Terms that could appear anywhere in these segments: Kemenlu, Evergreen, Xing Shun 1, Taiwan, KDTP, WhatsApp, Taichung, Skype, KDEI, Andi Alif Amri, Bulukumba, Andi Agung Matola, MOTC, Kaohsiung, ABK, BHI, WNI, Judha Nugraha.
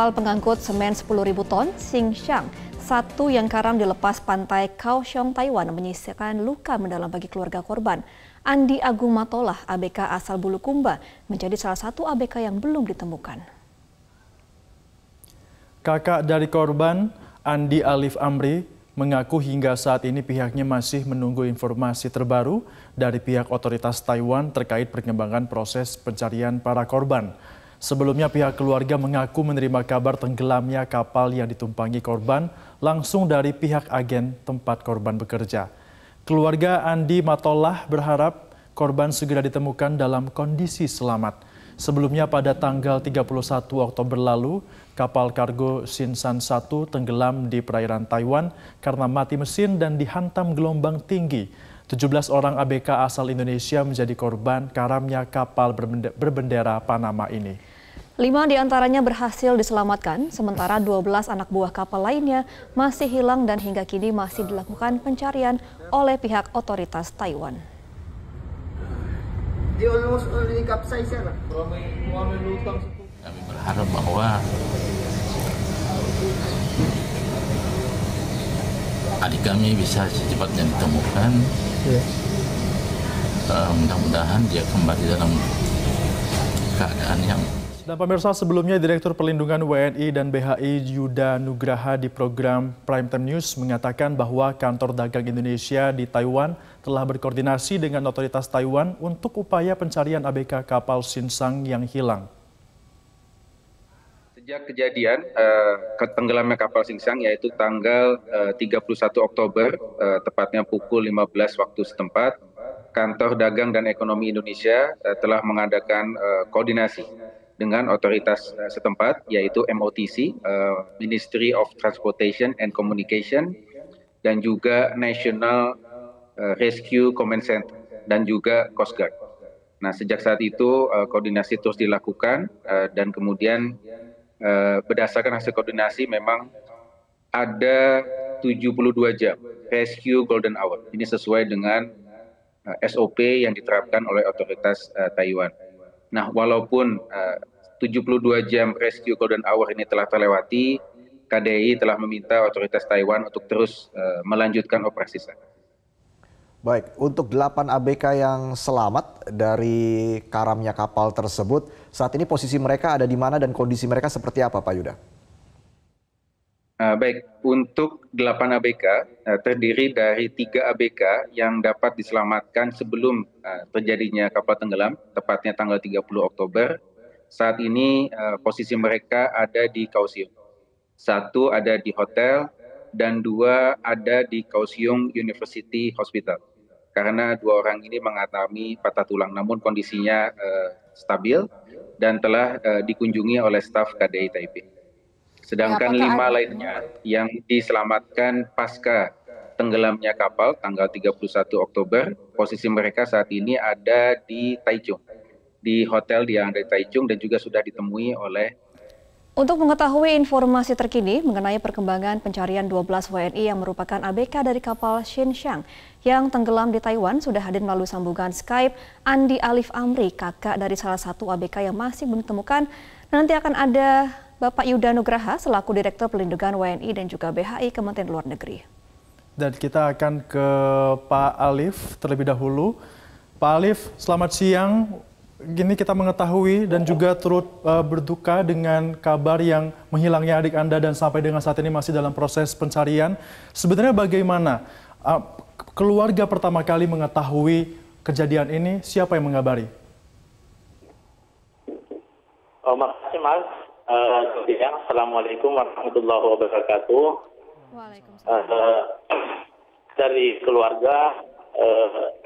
kapal pengangkut semen 10.000 ton Xing Shun 1 yang karam di lepas pantai Kaohsiung, Taiwan menyisakan luka mendalam bagi keluarga korban. Andi Agung Matola, ABK asal Bulukumba, menjadi salah satu ABK yang belum ditemukan. Kakak dari korban, Andi Alif Amri, mengaku hingga saat ini pihaknya masih menunggu informasi terbaru dari pihak otoritas Taiwan terkait perkembangan proses pencarian para korban. Sebelumnya pihak keluarga mengaku menerima kabar tenggelamnya kapal yang ditumpangi korban langsung dari pihak agen tempat korban bekerja. Keluarga Andi Matola berharap korban segera ditemukan dalam kondisi selamat. Sebelumnya pada tanggal 31 Oktober lalu, kapal kargo Xing Shun 1 tenggelam di perairan Taiwan karena mati mesin dan dihantam gelombang tinggi. 17 orang ABK asal Indonesia menjadi korban karamnya kapal berbendera Panama ini. 5 diantaranya berhasil diselamatkan, sementara 12 anak buah kapal lainnya masih hilang dan hingga kini masih dilakukan pencarian oleh pihak otoritas Taiwan. Kami berharap bahwa adik kami bisa secepatnya ditemukan. Mudah-mudahan dia kembali dalam keadaan yang... Dan pemirsa, sebelumnya Direktur Perlindungan WNI dan BHI Judha Nugraha di program Prime Time News mengatakan bahwa Kantor Dagang Indonesia di Taiwan telah berkoordinasi dengan otoritas Taiwan untuk upaya pencarian ABK kapal Xing Shun yang hilang. Sejak kejadian tenggelamnya kapal Xing Shun, yaitu tanggal 31 Oktober, tepatnya pukul 15 waktu setempat, Kantor Dagang dan Ekonomi Indonesia telah mengadakan koordinasi dengan otoritas setempat, yaitu MOTC, Ministry of Transportation and Communication, dan juga National Rescue Command Center, dan juga Coast Guard. Nah, sejak saat itu koordinasi terus dilakukan, dan kemudian berdasarkan hasil koordinasi memang ada 72 jam rescue golden hour. Ini sesuai dengan SOP yang diterapkan oleh otoritas Taiwan. Nah, walaupun 72 jam rescue golden hour ini telah terlewati, KDEI telah meminta otoritas Taiwan untuk terus melanjutkan operasi sana. Baik, untuk 8 ABK yang selamat dari karamnya kapal tersebut, saat ini posisi mereka ada di mana dan kondisi mereka seperti apa, Pak Yudha? Baik, untuk 8 ABK terdiri dari 3 ABK yang dapat diselamatkan sebelum terjadinya kapal tenggelam, tepatnya tanggal 30 Oktober. Saat ini posisi mereka ada di Kaohsiung. 1 ada di hotel dan 2 ada di Kaohsiung University Hospital. Karena 2 orang ini mengalami patah tulang, namun kondisinya stabil dan telah dikunjungi oleh staf KDI Taipei. Sedangkan 5 lainnya yang diselamatkan pasca tenggelamnya kapal tanggal 31 Oktober, posisi mereka saat ini ada di Taichung, di hotel yang ada di Taichung dan juga sudah ditemui oleh. Untuk mengetahui informasi terkini mengenai perkembangan pencarian 12 WNI yang merupakan ABK dari kapal Xing Shun yang tenggelam di Taiwan, sudah hadir melalui sambungan Skype Andi Alif Amri, kakak dari salah satu ABK yang masih belum ditemukan. Nanti akan ada Bapak Judha Nugraha selaku Direktur Perlindungan WNI dan juga BHI Kementerian Luar Negeri. Dan kita akan ke Pak Alif terlebih dahulu. Pak Alif, selamat siang. Gini, kita mengetahui dan juga turut berduka dengan kabar yang menghilangnya adik Anda dan sampai dengan saat ini masih dalam proses pencarian. Sebenarnya bagaimana keluarga pertama kali mengetahui kejadian ini? Siapa yang mengabari? Makasih, Mas. Assalamualaikum warahmatullahi wabarakatuh. Waalaikumsalam. Dari keluarga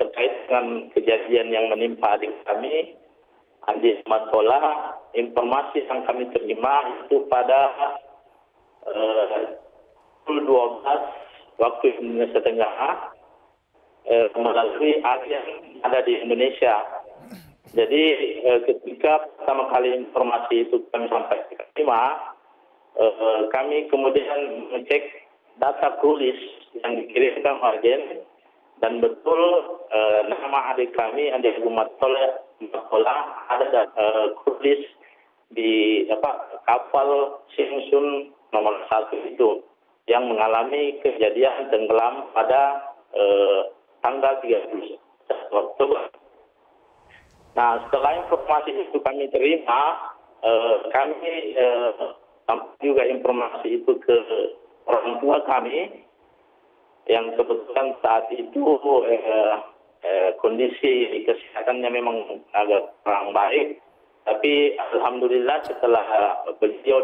terkait dengan kejadian yang menimpa adik kami, Andi Matola, informasi yang kami terima itu pada pukul 12 waktu Indonesia Tengah melalui agen ada di Indonesia. Jadi ketika pertama kali informasi itu kami sampaikan, kami kemudian mengecek data tulis yang dikirimkan agen dan betul nama adik kami Andi Agung Matola ada tulis di kapal Xing Shun nomor 1 itu yang mengalami kejadian tenggelam pada tanggal 30 Oktober. Nah, setelah informasi itu kami terima, kami sampaikan juga informasi itu ke orang tua kami yang kebetulan saat itu kondisi kesehatannya memang agak kurang baik. Tapi alhamdulillah setelah beliau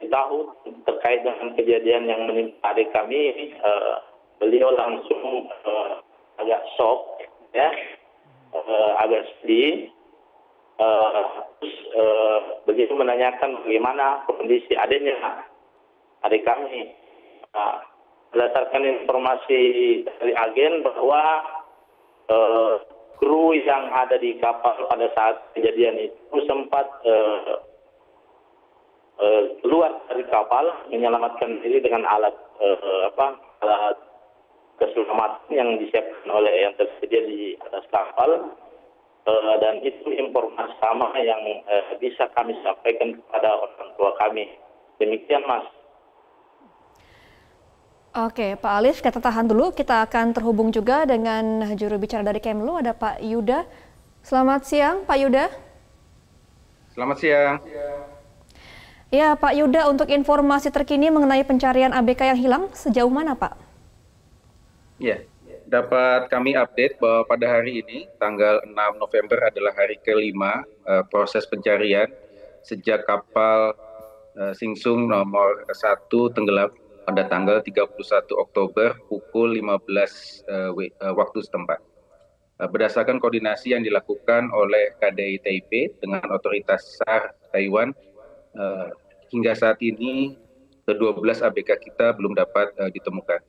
ditahu terkait dengan kejadian yang menimpa adik kami, beliau langsung agak shock, ya, agak sedih. Begitu menanyakan bagaimana kondisi adiknya, adik kami. Berdasarkan informasi dari agen bahwa kru yang ada di kapal pada saat kejadian itu sempat keluar dari kapal, menyelamatkan diri dengan alat keselamatan yang disiapkan oleh yang tersedia di atas kapal. Dan itu informasi sama yang bisa kami sampaikan kepada orang tua kami. Demikian, Mas. Oke, Pak Alif, kita tahan dulu. Kita akan terhubung juga dengan juru bicara dari Kemenlu, ada Pak Yuda. Selamat siang, Pak Yuda. Selamat siang. Ya, Pak Yuda, untuk informasi terkini mengenai pencarian ABK yang hilang, sejauh mana, Pak? Ya. Dapat kami update bahwa pada hari ini, tanggal 6 November adalah hari kelima proses pencarian sejak kapal Xing Shun nomor 1 tenggelam pada tanggal 31 Oktober pukul 15 waktu setempat. Berdasarkan koordinasi yang dilakukan oleh KDEI Taipei dengan otoritas SAR Taiwan, hingga saat ini ke-12 ABK kita belum dapat ditemukan.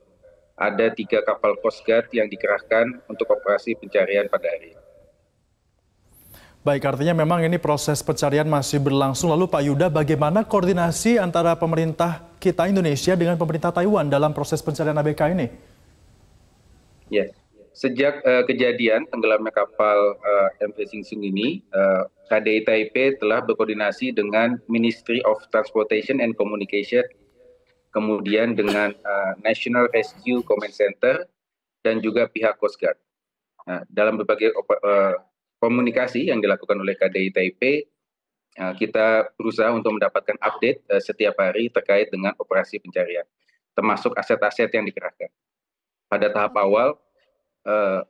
Ada 3 kapal Coast Guard yang dikerahkan untuk operasi pencarian pada hari ini. Baik, artinya memang ini proses pencarian masih berlangsung. Lalu Pak Yuda, bagaimana koordinasi antara pemerintah kita Indonesia dengan pemerintah Taiwan dalam proses pencarian ABK ini? Ya, sejak kejadian tenggelamnya kapal MV Xing Shun ini, KDI Taipei telah berkoordinasi dengan Ministry of Transportation and Communication, kemudian dengan National Rescue Command Center, dan juga pihak Coast Guard. Nah, dalam berbagai komunikasi yang dilakukan oleh KDI Taipei, kita berusaha untuk mendapatkan update setiap hari terkait dengan operasi pencarian, termasuk aset-aset yang dikerahkan. Pada tahap awal,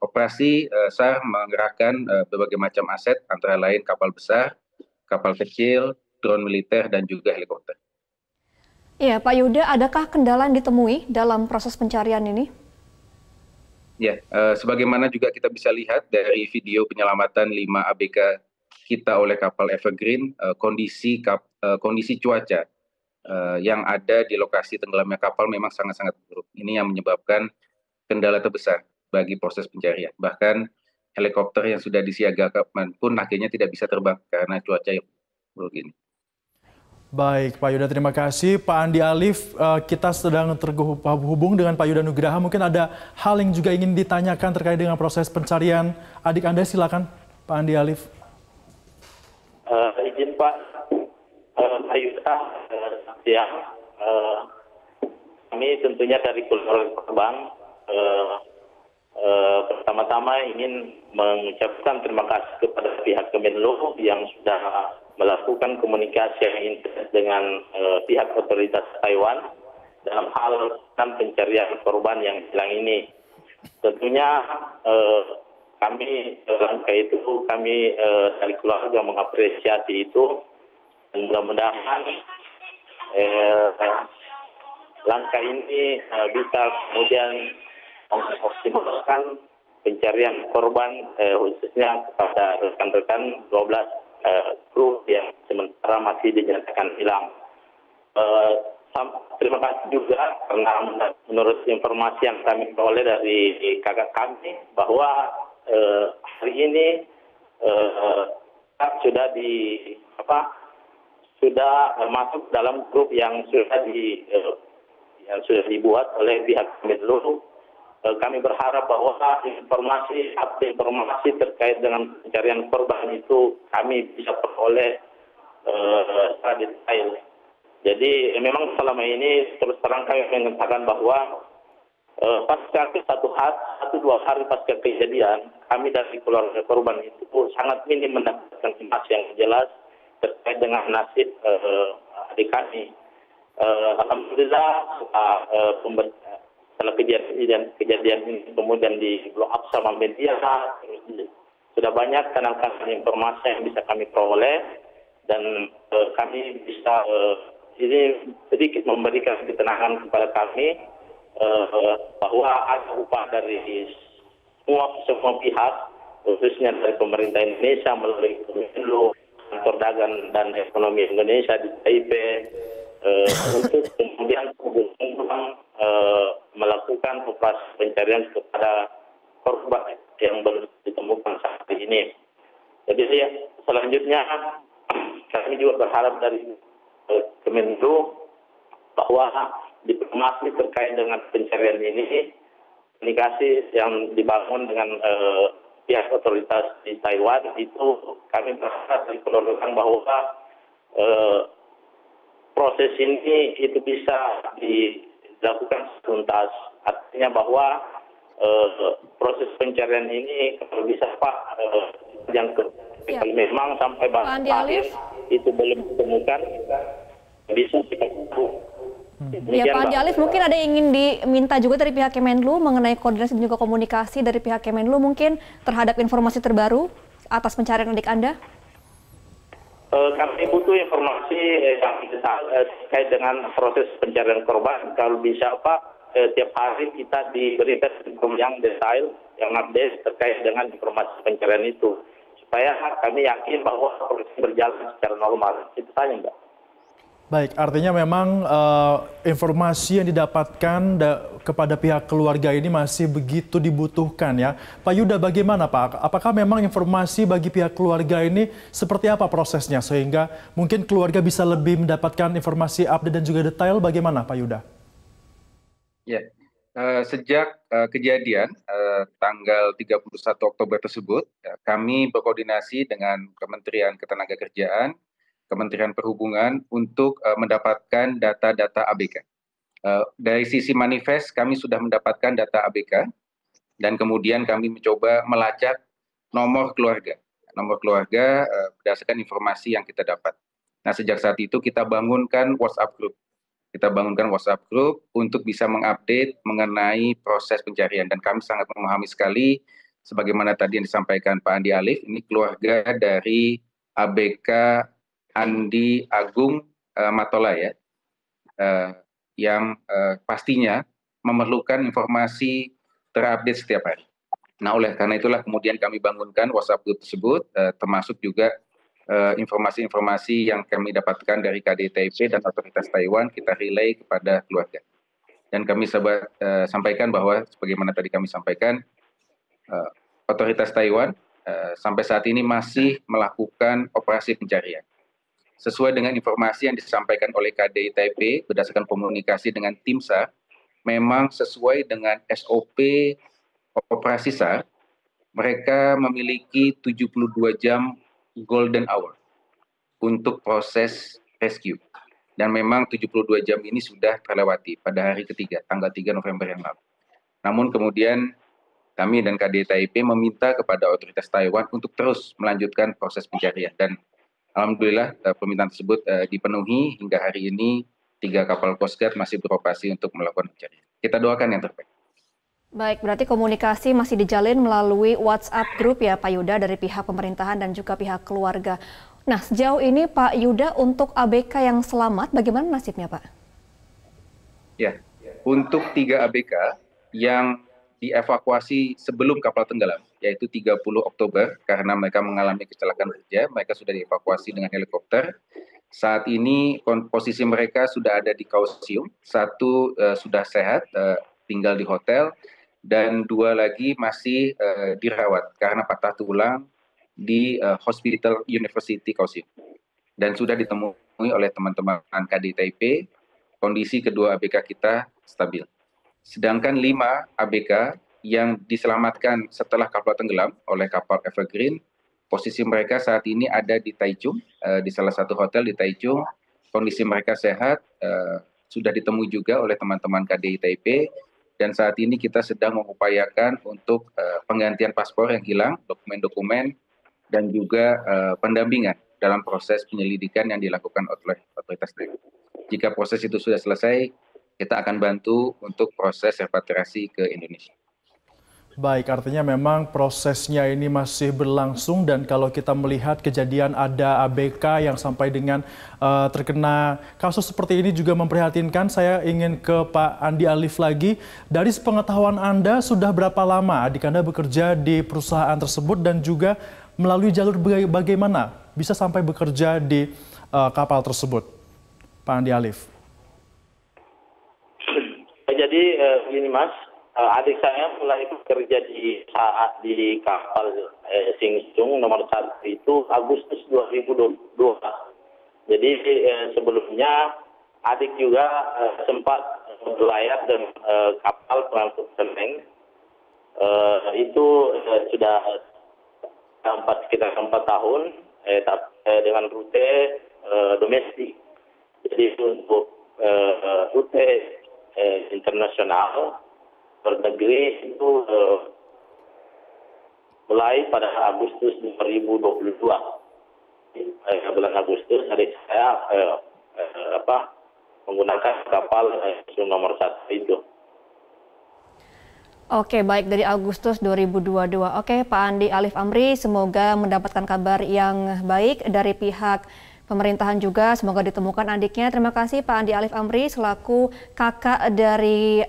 operasi SAR mengerahkan berbagai macam aset, antara lain kapal besar, kapal kecil, drone militer, dan juga helikopter. Ya, Pak Yuda, adakah kendala yang ditemui dalam proses pencarian ini? Ya, sebagaimana juga kita bisa lihat dari video penyelamatan 5 ABK kita oleh kapal Evergreen, kondisi cuaca yang ada di lokasi tenggelamnya kapal memang sangat-sangat buruk. Ini yang menyebabkan kendala terbesar bagi proses pencarian. Bahkan helikopter yang sudah disiagakan pun akhirnya tidak bisa terbang karena cuaca yang buruk ini. Baik, Pak Yuda, terima kasih. Pak Andi Alif, kita sedang terhubung dengan Pak Judha Nugraha. Mungkin ada hal yang juga ingin ditanyakan terkait dengan proses pencarian adik Anda. Silakan, Pak Andi Alif. Izin Pak, Pak Yuda, ya, kami tentunya dari keluarga terbang. Pertama-tama ingin mengucapkan terima kasih kepada pihak Kemenlu yang sudah melakukan komunikasi yang intens dengan pihak otoritas Taiwan dalam hal pencarian korban yang hilang ini. Tentunya kami dalam langkah itu kami dari keluarga mengapresiasi itu, dan mudah-mudahan langkah ini bisa kemudian mengoptimalkan pencarian korban, khususnya kepada rekan-rekan 12 kru yang sementara masih dinyatakan hilang. Terima kasih juga karena menurut informasi yang kami peroleh dari kakak kami bahwa hari ini sudah masuk dalam grup yang sudah dibuat oleh pihak Kemenlu Kami berharap bahwa informasi terkait dengan pencarian korban itu kami bisa peroleh secara detail. Jadi memang selama ini terus terang kami mengatakan bahwa pasca satu dua hari pasca kejadian, kami dari keluarga korban itu sangat minim mendapatkan informasi yang jelas terkait dengan nasib adik kami. Alhamdulillah setelah kejadian ini kemudian di blow up sama media, sudah banyak kanal-kanal informasi yang bisa kami peroleh, dan kami bisa ini sedikit memberikan ketenangan kepada kami bahwa ada upaya dari semua pihak, khususnya dari pemerintah Indonesia melalui Kemenlu, Kantor Dagang dan Ekonomi Indonesia di Taipei, untuk kemudian melakukan operasi pencarian kepada korban yang baru ditemukan saat ini. Jadi selanjutnya kami juga berharap dari Kemenlu bahwa diplomasi terkait dengan pencarian ini, komunikasi yang dibangun dengan pihak otoritas di Taiwan itu kami berharap diperlukan bahwa proses ini itu bisa dilakukan tuntas, artinya bahwa proses pencarian ini kalau bisa Pak yang memang sampai batas akhir itu belum ditemukan bisa kita kumpul. Ya Pak Andi Alif, mungkin ada yang ingin diminta juga dari pihak Kemenlu mengenai koordinasi dan juga komunikasi dari pihak Kemenlu mungkin terhadap informasi terbaru atas pencarian adik Anda? Kami butuh informasi yang terkait dengan proses pencarian korban. Kalau bisa Pak, tiap hari kita diberikan informasi yang detail, yang update terkait dengan informasi pencarian itu, supaya kami yakin bahwa proses berjalan secara normal. Itu saja, Mbak. Baik, artinya memang informasi yang didapatkan kepada pihak keluarga ini masih begitu dibutuhkan ya. Pak Yudha, bagaimana Pak? Apakah memang informasi bagi pihak keluarga ini seperti apa prosesnya? Sehingga mungkin keluarga bisa lebih mendapatkan informasi update dan juga detail, bagaimana Pak Yudha? Ya, sejak kejadian tanggal 31 Oktober tersebut, kami berkoordinasi dengan Kementerian Ketenagakerjaan, Kementerian Perhubungan untuk mendapatkan data-data ABK. Dari sisi manifest kami sudah mendapatkan data ABK dan kemudian kami mencoba melacak nomor keluarga berdasarkan informasi yang kita dapat. Nah, sejak saat itu kita bangunkan WhatsApp group. Kita bangunkan WhatsApp group untuk bisa mengupdate mengenai proses pencarian, dan kami sangat memahami sekali sebagaimana tadi yang disampaikan Pak Andi Alif, ini keluarga dari ABK Andi Agung Matola ya, yang pastinya memerlukan informasi terupdate setiap hari. Nah, oleh karena itulah kemudian kami bangunkan WhatsApp group tersebut, termasuk juga informasi-informasi yang kami dapatkan dari KDTP dan otoritas Taiwan kita relay kepada keluarga. Dan kami sampaikan bahwa sebagaimana tadi kami sampaikan, otoritas Taiwan sampai saat ini masih melakukan operasi pencarian. Sesuai dengan informasi yang disampaikan oleh KDTP berdasarkan komunikasi dengan tim SAR, memang sesuai dengan SOP operasi SAR, mereka memiliki 72 jam golden hour untuk proses rescue. Dan memang 72 jam ini sudah terlewati pada hari ketiga, tanggal 3 November yang lalu. Namun kemudian kami dan KDTP meminta kepada otoritas Taiwan untuk terus melanjutkan proses pencarian, dan alhamdulillah permintaan tersebut dipenuhi hingga hari ini. 3 kapal Coast Guard masih beroperasi untuk melakukan pencarian. Kita doakan yang terbaik. Baik, berarti komunikasi masih dijalin melalui WhatsApp group ya Pak Yudha, dari pihak pemerintahan dan juga pihak keluarga. Nah, sejauh ini Pak Yudha, untuk ABK yang selamat bagaimana nasibnya Pak? Ya, untuk 3 ABK yang dievakuasi sebelum kapal tenggelam, yaitu 30 Oktober, karena mereka mengalami kecelakaan kerja, mereka sudah dievakuasi dengan helikopter. Saat ini posisi mereka sudah ada di Kaohsiung, 1 sudah sehat, tinggal di hotel, dan 2 lagi masih dirawat karena patah tulang di Hospital University Kaohsiung. Dan sudah ditemui oleh teman-teman KDTP, kondisi kedua ABK kita stabil. Sedangkan 5 ABK yang diselamatkan setelah kapal tenggelam oleh kapal Evergreen, posisi mereka saat ini ada di Taichung, di salah satu hotel di Taichung. Kondisi mereka sehat, sudah ditemui juga oleh teman-teman KDTP, dan saat ini kita sedang mengupayakan untuk penggantian paspor yang hilang, dokumen-dokumen, dan juga pendampingan dalam proses penyelidikan yang dilakukan oleh otoritas terkait. Jika proses itu sudah selesai, kita akan bantu untuk proses repatriasi ke Indonesia. Baik, artinya memang prosesnya ini masih berlangsung, dan kalau kita melihat kejadian ada ABK yang sampai dengan terkena kasus seperti ini juga memprihatinkan. Saya ingin ke Pak Andi Alif lagi. Dari sepengetahuan Anda, sudah berapa lama adik Anda bekerja di perusahaan tersebut, dan juga melalui jalur bagaimana bisa sampai bekerja di kapal tersebut, Pak Andi Alif? Jadi begini Mas. Adik saya mulai bekerja di kapal Xing Shun nomor 1 itu Agustus 2022. Jadi sebelumnya adik juga sempat berlayar dengan kapal pengangkut semen. Itu sudah sekitar 4 tahun dengan rute domestik. Jadi untuk rute internasional berdegri itu mulai pada Agustus 2022. Bulan Agustus hari saya menggunakan kapal nomor 1 itu. Oke, baik, dari Agustus 2022. Oke, Pak Andi Alif Amri, semoga mendapatkan kabar yang baik dari pihak pemerintahan juga, semoga ditemukan adiknya. Terima kasih Pak Andi Alif Amri selaku kakak dari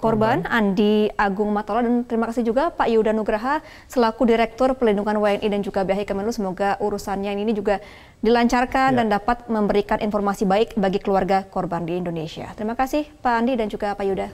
korban Andi Agung Matola, dan terima kasih juga Pak Judha Nugraha selaku Direktur Pelindungan WNI dan juga Bea Kemenlu. Semoga urusannya ini juga dilancarkan dan dapat memberikan informasi baik bagi keluarga korban di Indonesia. Terima kasih Pak Andi dan juga Pak Judha.